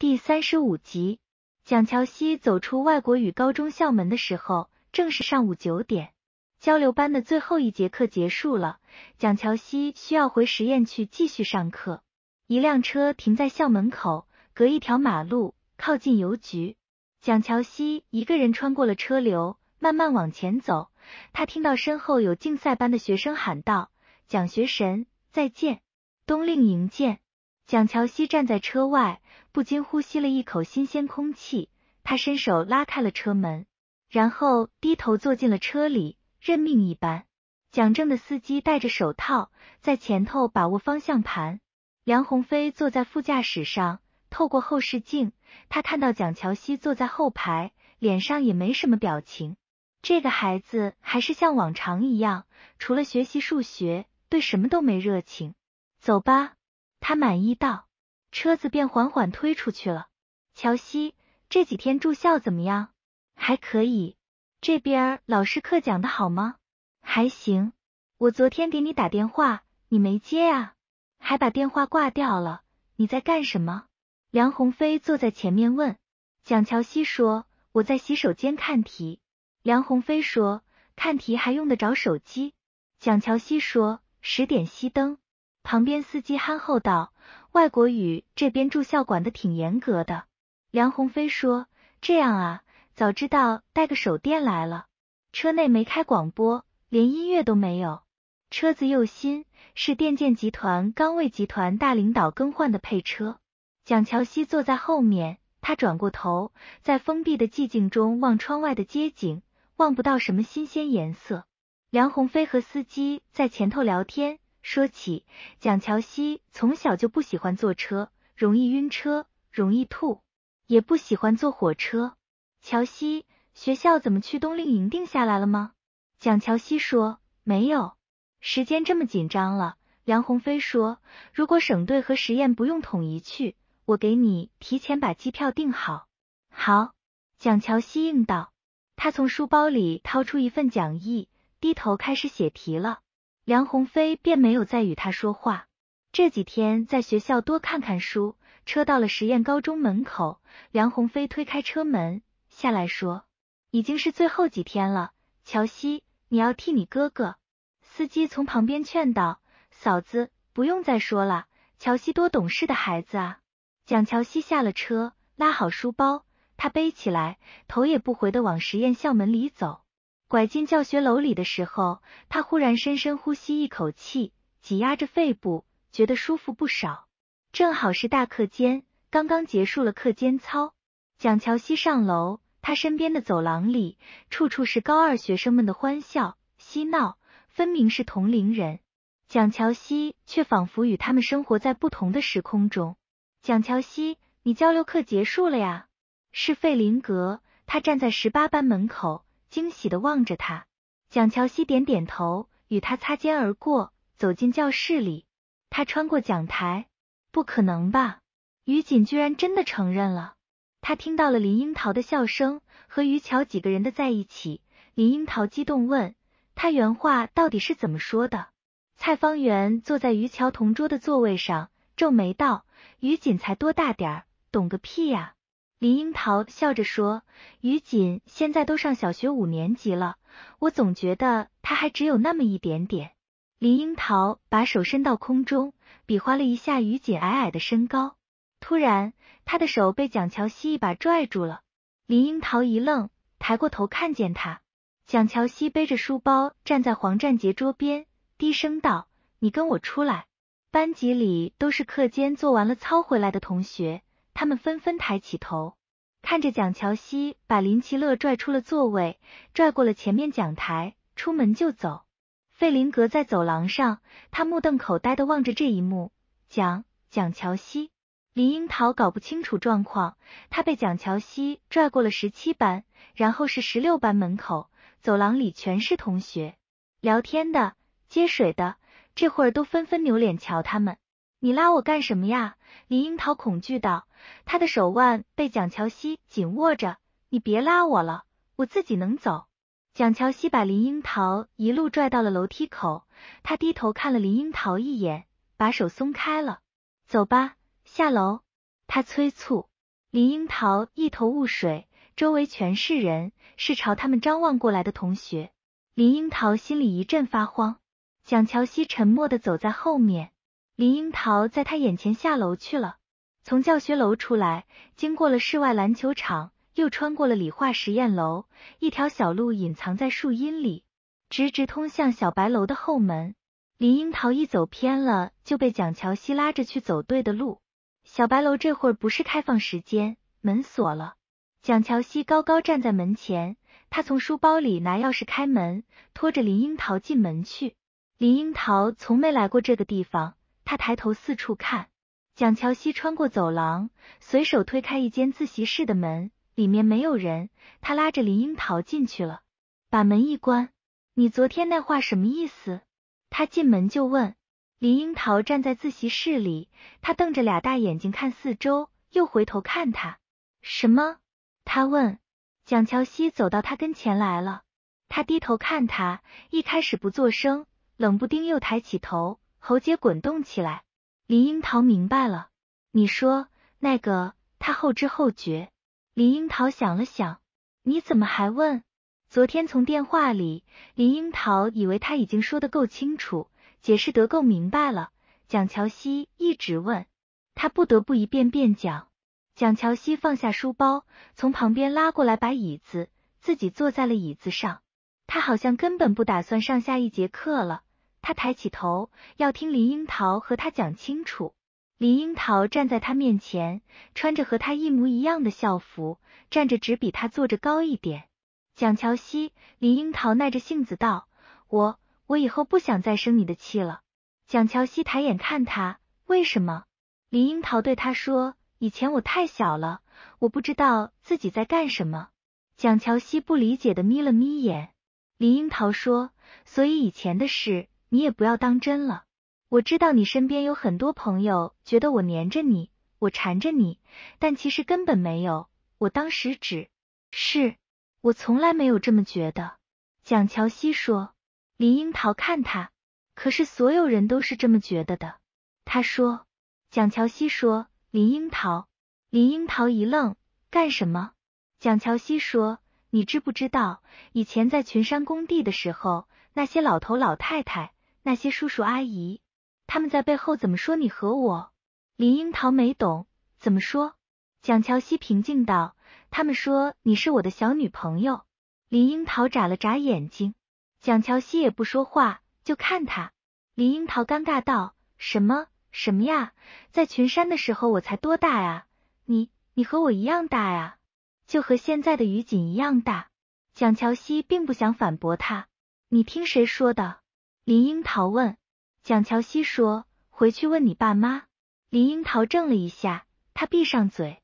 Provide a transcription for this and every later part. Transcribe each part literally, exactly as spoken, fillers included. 第三十五集，蒋乔西走出外国语高中校门的时候，正是上午九点。交流班的最后一节课结束了，蒋乔西需要回实验去继续上课。一辆车停在校门口，隔一条马路，靠近邮局。蒋乔西一个人穿过了车流，慢慢往前走。他听到身后有竞赛班的学生喊道：“蒋学神，再见！冬令营见！”蒋乔西站在车外，不禁呼吸了一口新鲜空气。他伸手拉开了车门，然后低头坐进了车里，任命一般。蒋正的司机戴着手套，在前头把握方向盘。梁鸿飞坐在副驾驶上，透过后视镜，他看到蒋乔西坐在后排，脸上也没什么表情。这个孩子还是像往常一样，除了学习数学，对什么都没热情。走吧。他满意道，车子便缓缓推出去了。乔西，这几天住校怎么样？还可以。这边老师课讲的好吗？还行。我昨天给你打电话，你没接啊，还把电话挂掉了。你在干什么？梁鸿飞坐在前面问。蒋乔西说，我在洗手间看题。梁鸿飞说，看题还用得着手机？蒋乔西说，十点熄灯。旁边司机憨厚道，外国语这边住校管得挺严格的。梁鸿飞说，这样啊，早知道带个手电来了。车内没开广播，连音乐都没有。车子又新，是电建集团钢卫集团大领导更换的配车。蒋乔西坐在后面，他转过头，在封闭的寂静中望窗外的街景，望不到什么新鲜颜色。梁鸿飞和司机在前头聊天。说起蒋乔西从小就不喜欢坐车，容易晕车，容易吐，也不喜欢坐火车。乔西，学校怎么去冬令营定下来了吗？蒋乔西说，没有。时间这么紧张了，梁鸿飞说，如果省队和实验不用统一去，我给你提前把机票订好。好，蒋乔西应道。他从书包里掏出一份讲义，低头开始写题了。梁鸿飞便没有再与他说话。这几天在学校多看看书。车到了实验高中门口，梁鸿飞推开车门下来说，已经是最后几天了，乔西，你要替你哥哥。司机从旁边劝道，嫂子，不用再说了，乔西多懂事的孩子啊。蒋乔西下了车，拉好书包，他背起来，头也不回地往实验校门里走。拐进教学楼里的时候，他忽然深深呼吸一口气，挤压着肺部，觉得舒服不少。正好是大课间，刚刚结束了课间操。蒋乔西上楼，他身边的走廊里，处处是高二学生们的欢笑、嬉闹，分明是同龄人。蒋乔西却仿佛与他们生活在不同的时空中。蒋乔西，你交流课结束了呀？是费林格，他站在十八班门口。惊喜地望着他，蒋乔西点点头，与他擦肩而过，走进教室里。他穿过讲台，不可能吧？于锦居然真的承认了。他听到了林樱桃的笑声，和于乔几个人的在一起。林樱桃激动问，他原话到底是怎么说的？蔡方圆坐在于乔同桌的座位上，皱眉道，于锦才多大点儿，懂个屁呀。林樱桃笑着说，于锦现在都上小学五年级了，我总觉得他还只有那么一点点。林樱桃把手伸到空中，比划了一下于锦矮矮的身高。突然，他的手被蒋乔西一把拽住了。林樱桃一愣，抬过头看见他。蒋乔西背着书包站在黄占杰桌边，低声道，你跟我出来。班级里都是课间做完了操回来的同学。他们纷纷抬起头，看着蒋乔西把林奇乐拽出了座位，拽过了前面讲台，出门就走。费林格在走廊上，他目瞪口呆地望着这一幕。蒋蒋乔西，林樱桃搞不清楚状况，他被蒋乔西拽过了十七班，然后是十六班门口，走廊里全是同学，聊天的，接水的，这会儿都纷纷扭脸瞧他们。你拉我干什么呀？林樱桃恐惧道，她的手腕被蒋乔西紧握着，你别拉我了，我自己能走。蒋乔西把林樱桃一路拽到了楼梯口，她低头看了林樱桃一眼，把手松开了。走吧，下楼。她催促。林樱桃一头雾水，周围全是人，是朝他们张望过来的同学。林樱桃心里一阵发慌。蒋乔西沉默地走在后面，林樱桃在他眼前下楼去了。从教学楼出来，经过了室外篮球场，又穿过了理化实验楼，一条小路隐藏在树荫里，直直通向小白楼的后门。林樱桃一走偏了，就被蒋乔西拉着去走对的路。小白楼这会儿不是开放时间，门锁了。蒋乔西高高站在门前，他从书包里拿钥匙开门，拖着林樱桃进门去。林樱桃从没来过这个地方，他抬头四处看。蒋乔西穿过走廊，随手推开一间自习室的门，里面没有人，他拉着林樱桃进去了，把门一关。你昨天那话什么意思？他进门就问。林樱桃站在自习室里，他瞪着俩大眼睛看四周，又回头看他。什么？他问。蒋乔西走到他跟前来了，他低头看他，一开始不作声，冷不丁又抬起头，喉结滚动起来。林樱桃明白了。你说那个，他后知后觉。林樱桃想了想，你怎么还问？昨天从电话里，林樱桃以为他已经说得够清楚，解释得够明白了。蒋乔西一直问，他不得不一遍遍讲。蒋乔西放下书包，从旁边拉过来把椅子，自己坐在了椅子上。他好像根本不打算上下一节课了。他抬起头，要听林樱桃和他讲清楚。林樱桃站在他面前，穿着和他一模一样的校服，站着只比他坐着高一点。蒋乔西，林樱桃耐着性子道，我，我以后不想再生你的气了。蒋乔西抬眼看他，为什么？林樱桃对他说，以前我太小了，我不知道自己在干什么。蒋乔西不理解的眯了眯眼。林樱桃说，所以以前的事，你也不要当真了。我知道你身边有很多朋友觉得我黏着你，我缠着你，但其实根本没有，我当时只是。我从来没有这么觉得，蒋乔西说。林樱桃看他，可是所有人都是这么觉得的。他说，蒋乔西说，林樱桃。林樱桃一愣，干什么？蒋乔西说，你知不知道，以前在群山工地的时候，那些老头老太太，那些叔叔阿姨，他们在背后怎么说你和我？林樱桃没懂，怎么说？蒋乔西平静道，他们说你是我的小女朋友。林樱桃眨了眨眼睛，蒋乔西也不说话，就看他。林樱桃尴尬道，什么什么呀，在群山的时候我才多大呀？你你和我一样大呀，就和现在的于锦一样大。蒋乔西并不想反驳他。你听谁说的？林樱桃问。蒋乔西说，回去问你爸妈。林樱桃怔了一下，他闭上嘴。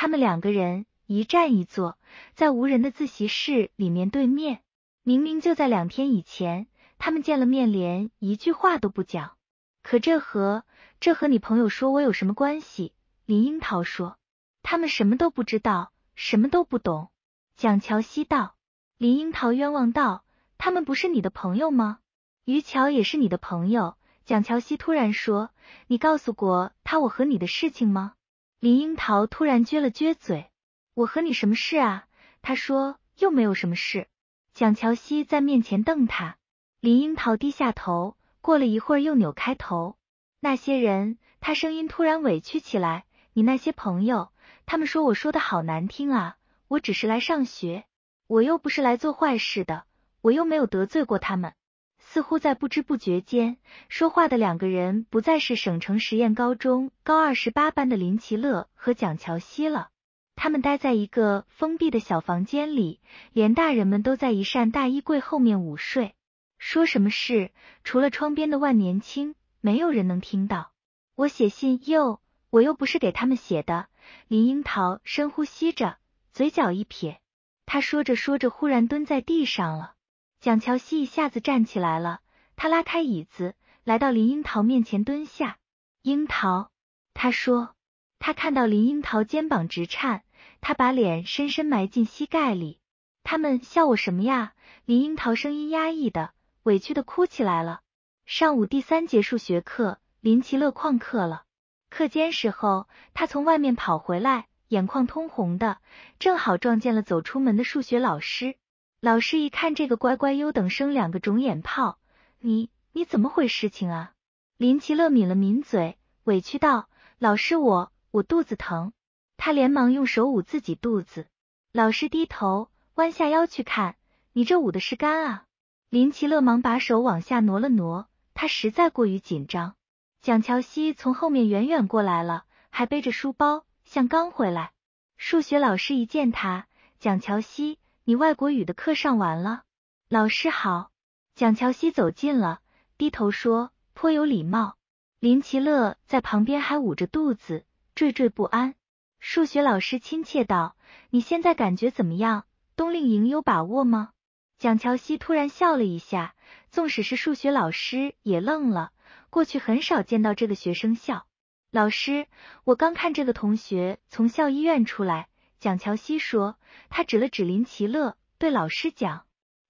他们两个人一站一坐，在无人的自习室里面对面。明明就在两天以前，他们见了面连一句话都不讲。可这和这和你朋友说我有什么关系？林樱桃说。他们什么都不知道，什么都不懂。蒋乔西道。林樱桃冤枉道，他们不是你的朋友吗？于乔也是你的朋友。蒋乔西突然说，你告诉过他我和你的事情吗？林樱桃突然撅了撅嘴。我和你什么事啊？他说，又没有什么事。蒋乔西在面前瞪他。林樱桃低下头，过了一会儿又扭开头。那些人，他声音突然委屈起来，你那些朋友，他们说我说的好难听啊，我只是来上学，我又不是来做坏事的，我又没有得罪过他们。似乎在不知不觉间，说话的两个人不再是省城实验高中高二十八班的林奇乐和蒋乔西了。他们待在一个封闭的小房间里，连大人们都在一扇大衣柜后面午睡。说什么事，除了窗边的万年青，没有人能听到。我写信又，我又不是给他们写的。林樱桃深呼吸着，嘴角一撇。他说着说着忽然蹲在地上了。蒋乔西一下子站起来了，他拉开椅子，来到林樱桃面前蹲下。樱桃，他说。他看到林樱桃肩膀直颤，他把脸深深埋进膝盖里。他们笑我什么呀？林樱桃声音压抑的，委屈的哭起来了。上午第三节数学课，林奇乐旷课了。课间时候，他从外面跑回来，眼眶通红的，正好撞见了走出门的数学老师。老师一看这个乖乖优等生，两个肿眼泡，你你怎么回事情啊？林奇乐抿了抿嘴，委屈道：“老师我，我肚子疼。”他连忙用手捂自己肚子。老师低头弯下腰去看，你这捂的是肝啊！林奇乐忙把手往下挪了挪，他实在过于紧张。蒋乔西从后面远远过来了，还背着书包，像刚回来。数学老师一见他，蒋乔西，你外国语的课上完了？老师好。蒋乔西走近了，低头说，颇有礼貌。林奇乐在旁边还捂着肚子，惴惴不安。数学老师亲切道，你现在感觉怎么样？冬令营有把握吗？蒋乔西突然笑了一下，纵使是数学老师也愣了，过去很少见到这个学生笑。老师，我刚看这个同学从校医院出来，蒋乔西说，他指了指林奇乐，对老师讲，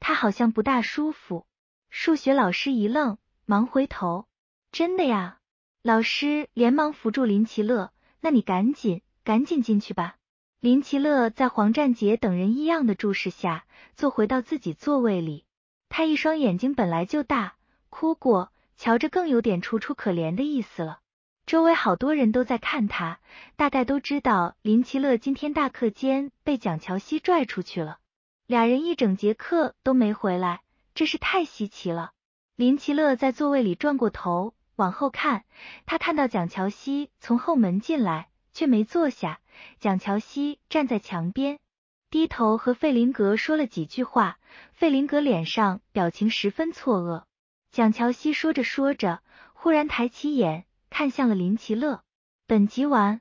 他好像不大舒服。数学老师一愣，忙回头，真的呀？老师连忙扶住林奇乐，那你赶紧赶紧进去吧。林奇乐在黄占杰等人异样的注视下，坐回到自己座位里。他一双眼睛本来就大，哭过，瞧着更有点楚楚可怜的意思了。周围好多人都在看他，大概都知道林奇乐今天大课间被蒋乔西拽出去了。俩人一整节课都没回来，这是太稀奇了。林奇乐在座位里转过头，往后看，他看到蒋乔西从后门进来，却没坐下。蒋乔西站在墙边，低头和费林格说了几句话，费林格脸上表情十分错愕。蒋乔西说着说着，忽然抬起眼看向了林奇乐。本集完。